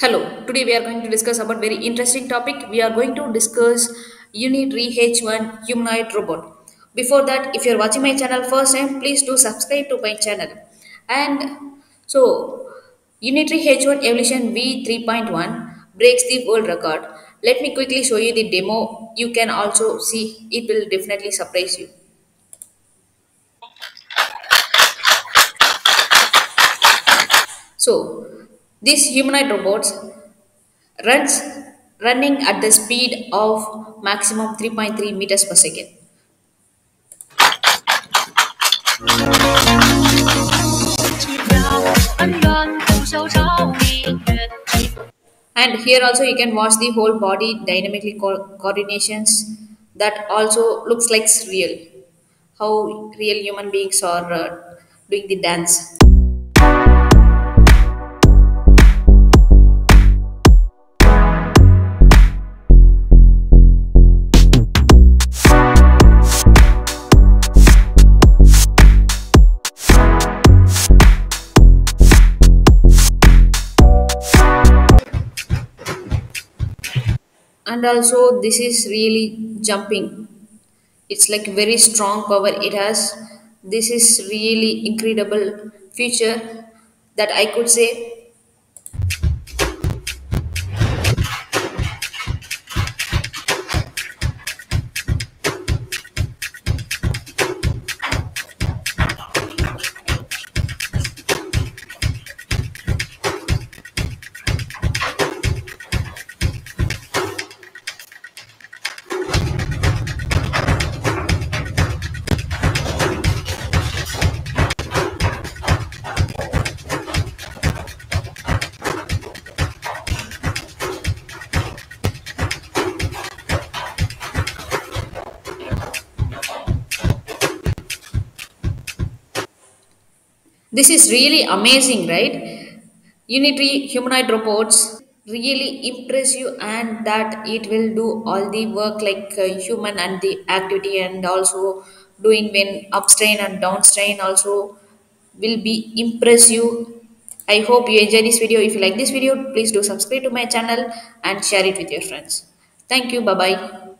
Hello, today we are going to discuss about very interesting topic. We are going to discuss Unitree H1 humanoid robot. Before that, if you are watching my channel first time, please do subscribe to my channel. And so Unitree H1 evolution V3.1 breaks the world record. Let me quickly show you the demo. You can also see it will definitely surprise you. So this humanoid robot running at the speed of maximum 3.3 meters per second. And here also you can watch the whole body dynamically coordinations that also looks like real. How real human beings are doing the dance. And also this is really jumping. It's like very strong power it has. This is really incredible feature that I could say. This is really amazing, right? Unitree humanoid robots really impress you, and that it will do all the work like human and the activity, and also doing when upstrain and downstrain also will be impress you. I hope you enjoy this video. If you like this video, please do subscribe to my channel and share it with your friends. Thank you. Bye-bye.